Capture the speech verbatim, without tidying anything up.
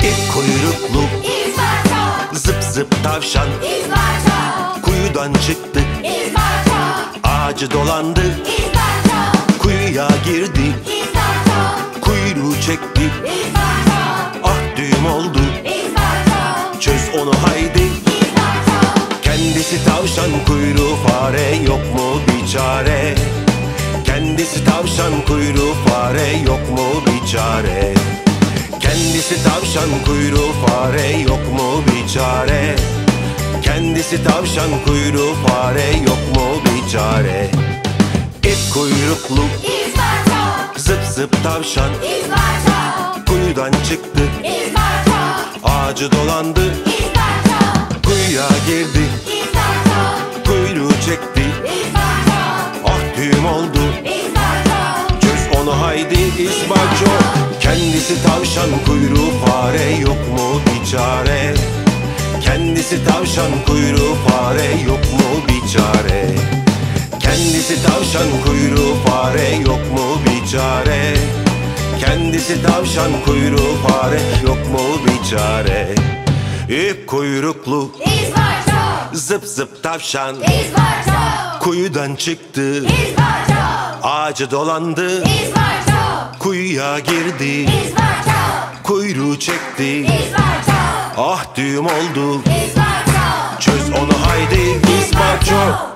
Tek kuyruklu İzbarço, zıp zıp tavşan İzbarço, kuyudan çıktı İzbarço, ağacı dolandı İzbarço, kuyuya girdi İzbarço, kuyruğu çekti İzbarço, ah düğüm oldu İzbarço, çöz onu haydi İzbarço. Kendisi tavşan, kuyruğu fare, yok mu bir çare? Kendisi tavşan, kuyruğu fare, yok mu bir çare? Kendisi tavşan, kuyruğu fare, yok mu bir çare? Kendisi tavşan, kuyruğu fare, yok mu bir çare? İp kuyruklu İzbarço, zıp zıp tavşan İzbarço, kuyudan çıktı İzbarço, ağacı dolandı İzbarço, kuyuya girdi İzbarço, kuyruğu çekti İzbarço, ah düğüm oldu İzbarço, çöz onu haydi İzbarço. Kendisi tavşan, kuyruğu fare, yok mu bir çare? Kendisi tavşan, kuyruğu fare, yok mu bir çare? Kendisi tavşan, kuyruğu fare, yok mu bir çare? Kendisi tavşan, kuyruğu fare, yok mu bir çare? İp kuyruklu İzbarço, zıp zıp tavşan İzbarço, kuyudan çıktı İzbarço, ağacı dolandı İzbarço, kuyuya girdi İzbarço, kuyruğu çekti İzbarço, ah düğüm oldu İzbarço, çöz onu haydi İzbarço.